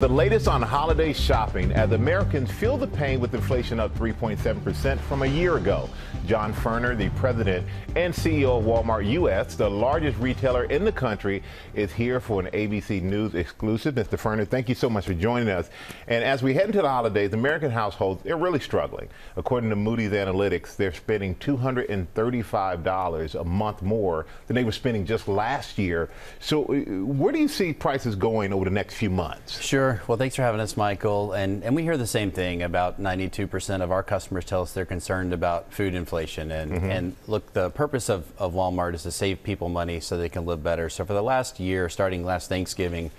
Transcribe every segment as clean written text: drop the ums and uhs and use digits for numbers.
The latest on holiday shopping as Americans feel the pain with inflation up 3.7% from a year ago. John Furner, the president and CEO of Walmart U.S., the largest retailer in the country, is here for an ABC News exclusive. Mr. Furner, thank you so much for joining us. And as we head into the holidays, American households, they're really struggling. According to Moody's Analytics, they're spending $235 a month more than they were spending just last year. So where do you see prices going over the next few months? Sure. Well, thanks for having us, Michael. And we hear the same thing. About 92% of our customers tell us they're concerned about food inflation. And look, the purpose of Walmart is to save people money so they can live better. So for the last year, starting last Thanksgiving,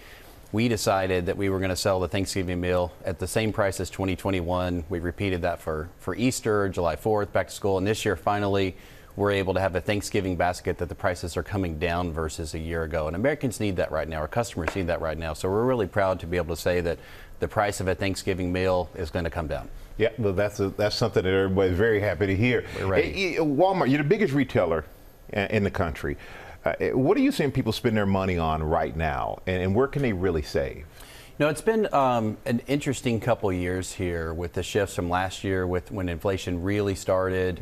we decided that we were going to sell the Thanksgiving meal at the same price as 2021. We repeated that for Easter, July 4th, back to school. And this year, finally, we're able to have a Thanksgiving basket that the prices are coming down versus a year ago. And Americans need that right now. Our customers need that right now. So we're really proud to be able to say that the price of a Thanksgiving meal is going to come down. Yeah, well, that's something that everybody's very happy to hear. Right. Walmart, you're the biggest retailer in the country. What are you seeing people spend their money on right now, and where can they really save? No, it's been an interesting couple years here with the shifts from last year, with when inflation really started.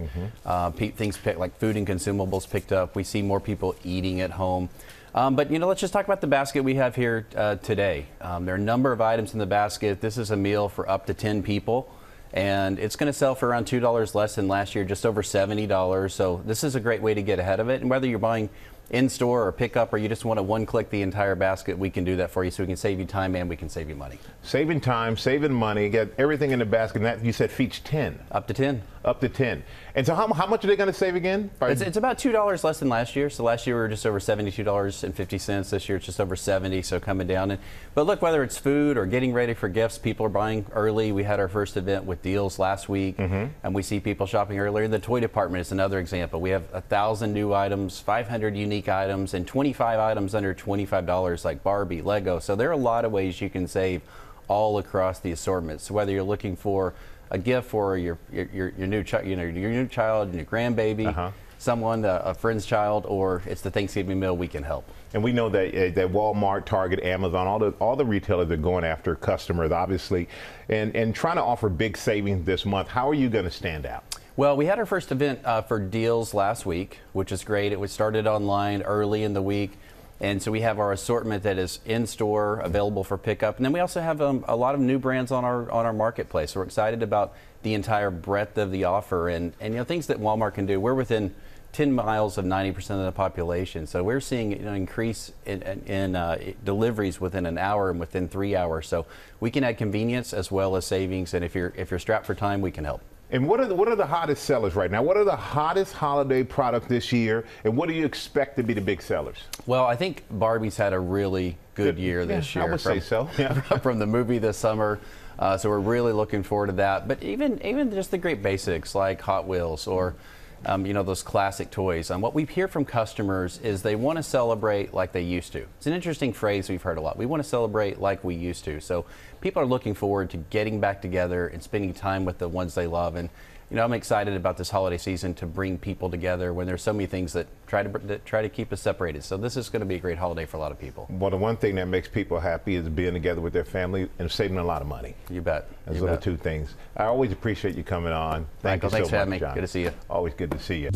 Things like food and consumables picked up. We see more people eating at home. But you know, let's just talk about the basket we have here today. There are a number of items in the basket. This is a meal for up to 10 people, and it's going to sell for around $2 less than last year, just over $70. So this is a great way to get ahead of it. And whether you're buying in-store or pick-up, or you just want to one-click the entire basket, we can do that for you, so we can save you time and we can save you money. Saving time, saving money, get everything in the basket. And that, you said, feeds 10. Up to 10. Up to 10. And so how much are they going to save again? It's about $2 less than last year. So last year we were just over $72.50. This year it's just over 70, so coming down. But look, whether it's food or getting ready for gifts, people are buying early. We had our first event with deals last week, and we see people shopping earlier. And the toy department is another example. We have 1,000 new items, 500 unique items, and 25 items under $25 like Barbie, Lego. So there are a lot of ways you can save all across the assortment. So whether you're looking for a gift for your new child and your grandbaby, someone, a friend's child, or it's the Thanksgiving meal, we can help. And we know that that Walmart, Target, Amazon, all the retailers are going after customers, obviously, and trying to offer big savings this month. How are you going to stand out? Well, we had our first event for deals last week, which is great. It was started online early in the week. And so we have our assortment that is in-store, available for pickup. And then we also have a lot of new brands on our marketplace. So we're excited about the entire breadth of the offer and you know, things that Walmart can do. We're within 10 miles of 90% of the population. So we're seeing an increase in deliveries within an hour and within 3 hours. So we can add convenience as well as savings. And if you're strapped for time, we can help. And what are the hottest sellers right now? What are the hottest holiday products this year? And what do you expect to be the big sellers? Well, I think Barbie's had a really good year this year. I would say so. Yeah. From the movie this summer. So we're really looking forward to that. But even just the great basics like Hot Wheels or you know, those classic toys. What we hear from customers is they want to celebrate like they used to. It's an interesting phrase we've heard a lot. We want to celebrate like we used to. So people are looking forward to getting back together and spending time with the ones they love. And you know, I'm excited about this holiday season to bring people together when there's so many things that try to keep us separated. So this is going to be a great holiday for a lot of people. Well, the one thing that makes people happy is being together with their family and saving a lot of money. You bet. Those are the two things. I always appreciate you coming on. Thank you so much, John. Michael, thanks for having me. Good to see you. Always good to see you.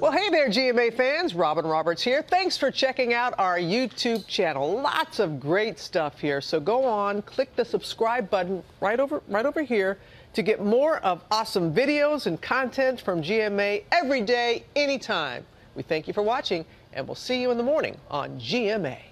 Well, hey there, GMA fans. Robin Roberts here. Thanks for checking out our YouTube channel. Lots of great stuff here. So go on, click the subscribe button right over here to get more of awesome videos and content from GMA every day, anytime. We thank you for watching, and we'll see you in the morning on GMA.